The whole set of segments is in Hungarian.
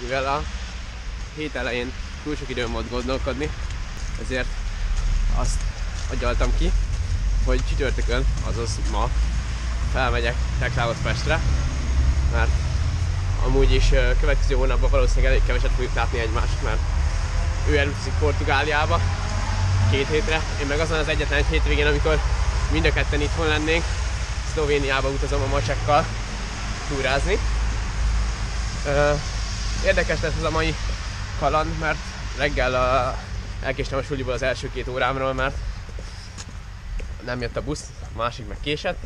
mivel a hét elején túl sok időm volt gondolkodni, ezért azt agyaltam ki, hogy csütörtökön, azaz ma felmegyek Teklához Pestre, mert amúgy is következő hónapban valószínűleg elég keveset fogjuk látni egymást, mert ő elutazik Portugáliába 2 hétre, én meg azon az egyetlen egy hétvégén, amikor mind a ketten itthon lennénk, Szlovéniába utazom a macsekkal túrázni. Érdekes lesz ez a mai kaland, mert reggel elkéstem a suliból az első 2 órámról, mert nem jött a busz, a másik meg késett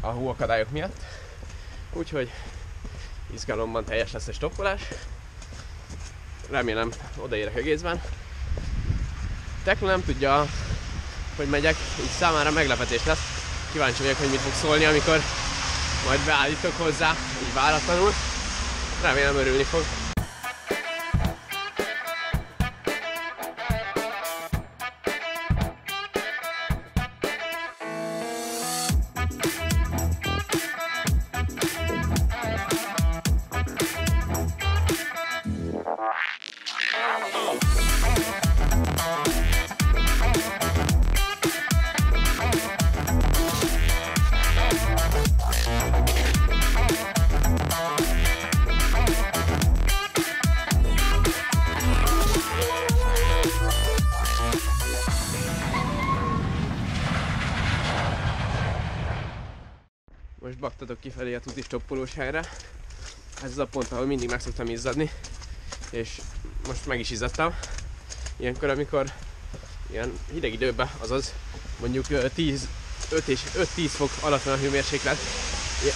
a hóakadályok miatt, úgyhogy izgalomban teljes lesz a stoppolás. Remélem odaérek egészben. Tekla nem tudja, hogy megyek, így számára meglepetés lesz. Kíváncsi vagyok, hogy mit fog szólni, amikor majd beállítok hozzá, így váratlanul. Remélem örülni fog. Most baktatok kifelé a tuti stoppolós helyre. Ez az a pont, ahol mindig meg szoktam izzadni, és most meg is izzadtam. Ilyenkor, amikor ilyen hideg időben, azaz mondjuk 5-10 fok alatt van a hőmérséklet,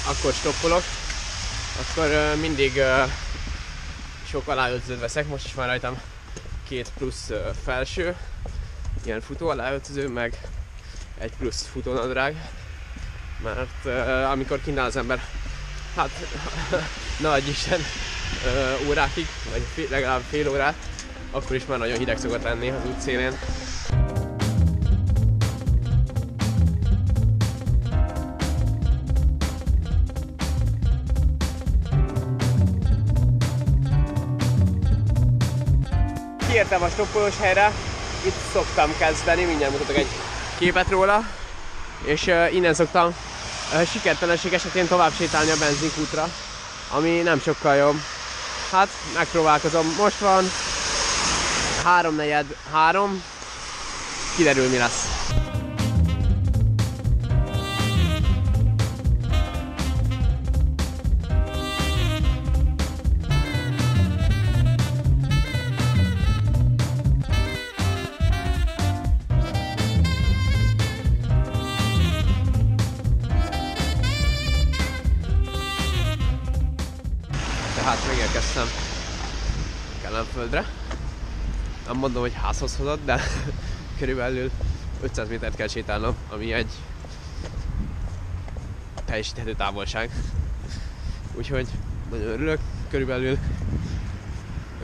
akkor stoppolok, akkor mindig sok aláöltözőt veszek, most is már rajtam 2 plusz felső, ilyen futó aláöltöző, meg 1 plusz futónadrág. Mert amikor kint áll az ember, hát nagy isten órákig, vagy legalább fél órát, akkor is már nagyon hideg szokott lenni az út szélén. Kiértem a stoppolós helyre, itt szoktam kezdeni, mindjárt mutatok egy képet róla. És innen szoktam sikertelenség esetén tovább sétálni a benzinkútra, ami nem sokkal jobb. Hát megpróbálkozom, most van 3:43, kiderül mi lesz. Hát megérkeztem Kellenföldre. Nem mondom, hogy házhoz hozott, de körülbelül 500 métert kell sétálnom, ami egy teljesíthető távolság. Úgyhogy nagyon örülök, körülbelül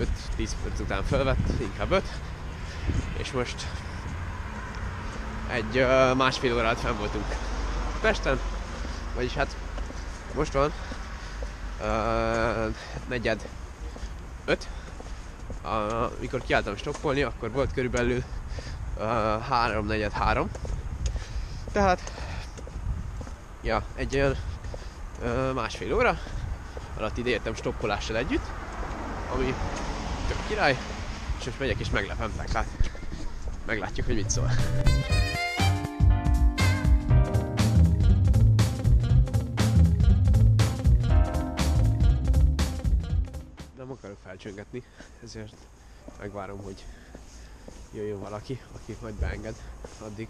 5-10 perc után felvett, inkább 5. És most egy másfél órát fenn voltunk Pesten, vagyis hát most van 4:05, amikor kiálltam stoppolni, akkor volt körülbelül 3:43, tehát ja, egy olyan másfél óra alatt ide értem stoppolással együtt, ami tök király, és most megyek és meglepem Teklát. Meglátjuk, hogy mit szól. Felcsöngetni, ezért megvárom, hogy jöjjön valaki, aki majd beenged, addig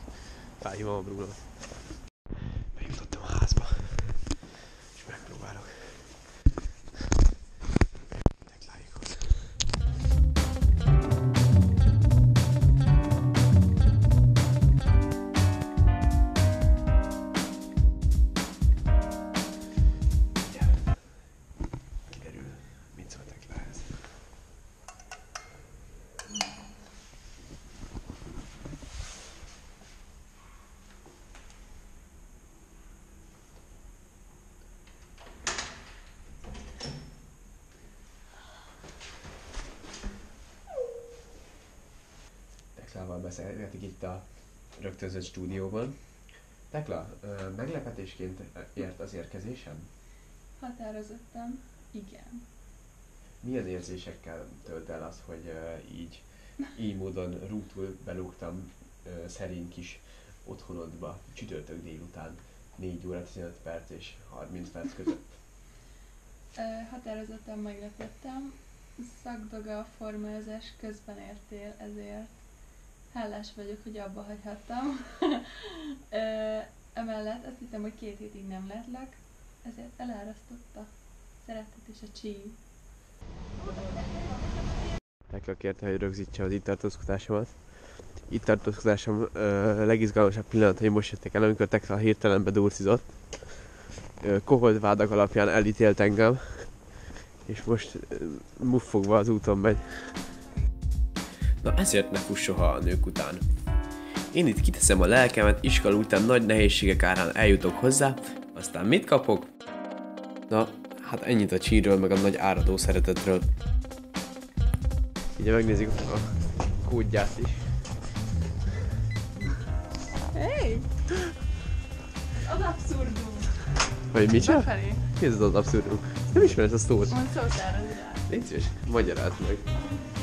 felhívom a brúnot. Bejutottam a házba, és megpróbálok. Teklájékhoz. Kiderül, mit szól Teklához. Teklával beszélgetik itt a rögtönzött stúdióban. Tekla, meglepetésként ért az érkezésem? Határozottan, igen. Milyen érzésekkel tölt el az, hogy így módon rútul belógtam szerény kis otthonodba csütörtök délután 4 óra 15 perc és 30 perc között? Határozottan meglepődtem. Szakdoga a formázás közben értél, ezért hálás vagyok, hogy abba hagyhattam. Emellett azt hittem, hogy 2 hétig nem látlak, ezért elárasztotta a szeretet és a csíny. Tekla kérte, hogy rögzítse az itt tartózkodásomat. Itt tartózkodásom legizgalmasabb pillanatai most jöttek el, amikor Tekla hirtelen bedurcizott. Koholt vádak alapján elítélt engem, és most muffogva az úton megy. Na ezért ne fuss soha a nők után. Én itt kiteszem a lelkemet, iskola után nagy nehézségek árán eljutok hozzá, aztán mit kapok? Na, hát ennyit a csíről, meg a nagy áradó szeretetről. Ugye megnézzük a kódját is. Hey! Az abszurdum! Vagy micsoda? Nézd az abszurdum. Nem ismered a szót. Mondd szótára, hogy légy szíves, magyarázd meg.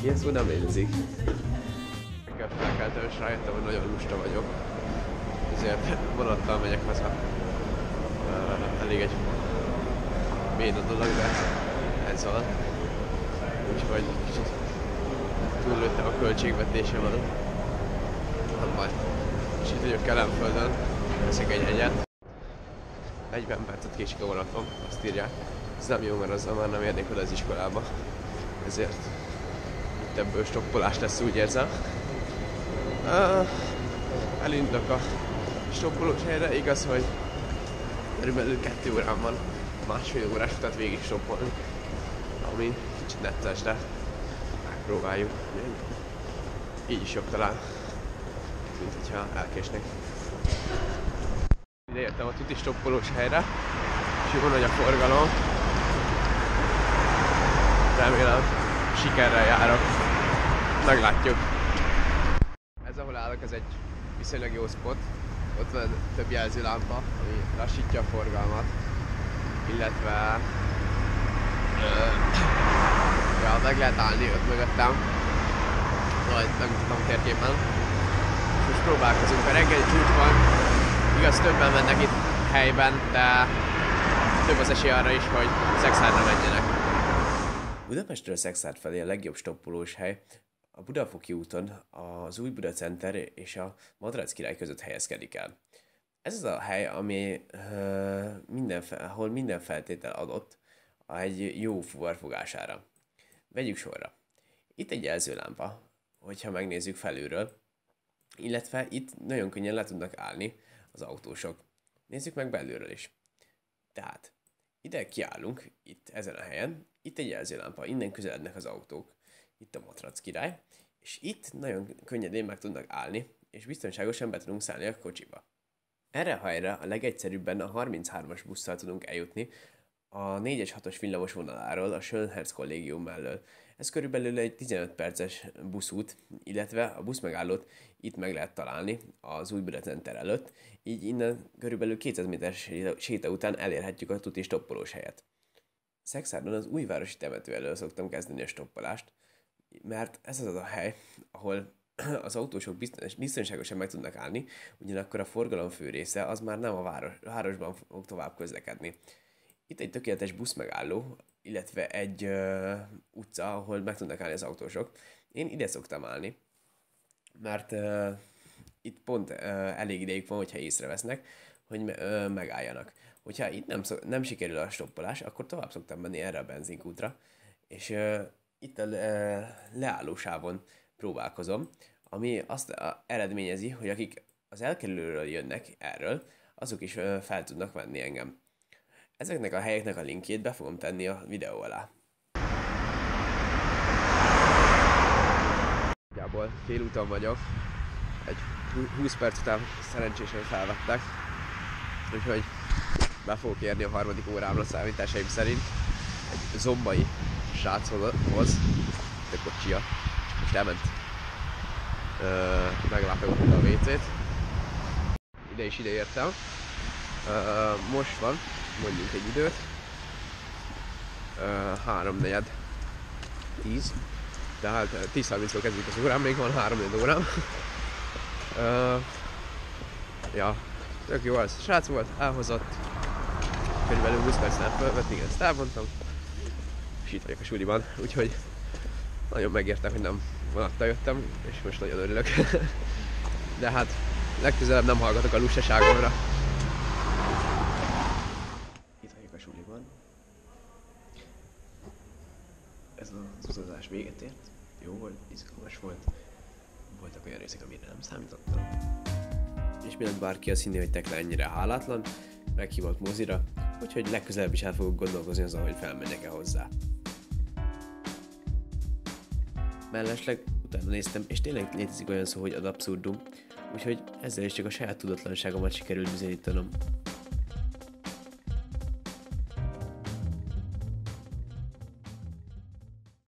Ilyen szó nem létezik. Nekem felkeltem és rájöttem, hogy nagyon lusta vagyok. Ezért vonattal megyek haza. Elég egy béna dolog, de ez van. Úgyhogy kicsit túllőttem a költségvetésem alatt. Nem baj. És itt vagyok Kelenföldön. Veszek egy hegyet. 40 percet késik a vonatom, azt írják. Ez nem jó, mert azzal már nem érnék oda az iskolába. Ezért itt ebből stoppolás lesz, úgy érzem. Elindulok a stoppolós helyre, igaz, hogy körülbelül 2 órán van másfél órás utat végig stoppolni. Ami kicsit necces, de megpróbáljuk. Így is jobb talán, mint hogyha elkésnek. Ide értem a tuti stoppolós helyre, és jó nagy a forgalom. Remélem sikerrel járok. Meglátjuk. Ez ahol állok, ez egy viszonylag jó spot. Ott van több jelzőlámpa, ami lassítja a forgalmat. Illetve... ja, meg lehet állni ott mögöttem. Majd megmutatom térképen. Most próbálkozunk, mert reggeli csúcs van. Igaz, többen mennek itt helyben, de több az esély arra is, hogy Szekszárdra menjenek. Budapestről Szekszárd felé a legjobb stoppolós hely a Budafoki úton az Új Buda Center és a Madrac király között helyezkedik el. Ez az a hely, ami, ahol minden feltétel adott egy jó fuvarfogására. Vegyük sorra. Itt egy jelzőlámpa, hogyha megnézzük felülről, illetve itt nagyon könnyen le tudnak állni az autósok. Nézzük meg belülről is. Tehát, ide kiállunk, itt ezen a helyen, itt egy jelzőlámpa, innen közelednek az autók, itt a Matrac király, és itt nagyon könnyedén meg tudnak állni, és biztonságosan be tudunk szállni a kocsiba. Erre a helyre a legegyszerűbben a 33-as busszal tudunk eljutni a 4-es 6-os villamos vonaláról a Schönherz kollégium mellől. Ez körülbelül egy 15 perces buszút, illetve a buszmegállót itt meg lehet találni az Új Buda Center előtt, így innen körülbelül 200 méter séta után elérhetjük a tuti stoppolós helyet. Szekszárdon az újvárosi temető elől szoktam kezdeni a stoppolást, mert ez az a hely, ahol az autósok biztonságosan meg tudnak állni, ugyanakkor a forgalom fő része az már nem a városban fog tovább közlekedni. Itt egy tökéletes buszmegálló, illetve egy utca, ahol meg tudnak állni az autósok. Én ide szoktam állni, mert itt pont elég idejük van, hogyha észrevesznek, hogy megálljanak. Hogyha itt nem sikerül a stoppolás, akkor tovább szoktam menni erre a benzinkútra, és itt a leállósávon próbálkozom, ami azt eredményezi, hogy akik az elkerülőről jönnek erről, azok is fel tudnak venni engem. Ezeknek a helyeknek a linkjét be fogom tenni a videó alá. Nagyjából félúton vagyok, egy 20 perc után szerencsésen felvettek, úgyhogy be fogok érni a 3. órámra számításaim szerint. Egy zombai sráchoz, de kocsia, most elment. meglátogatta a WC-t. Ide is ideértem. Most van, mondjuk egy időt. 3:10. Tehát 10:30-tól kezdik az órán, még van 3-4 órám. Ja, tök jó az. Srác volt, elhozott. Körülbelül 20 percnál fölvett, igen, ezt elmondtam. És itt vagyok a suliban, úgyhogy nagyon megértem, hogy nem vonatta jöttem, és most nagyon örülök. De hát legközelebb nem hallgatok a lustaságomra. Itt vagyok a suliban. Ez az utazás véget ért. Jó volt, izgalmas volt. Voltak olyan részek, amire nem számítottam. És mielőtt bárki azt hinné, hogy Tekla ennyire hálátlan, meghívott mozira, úgyhogy legközelebb is el fogok gondolkozni azon, hogy felmenjek-e hozzá. Mellesleg utána néztem, és tényleg létezik olyan szó, hogy abszurdum, úgyhogy ezzel is csak a saját tudatlanságomat sikerült bizonyítanom.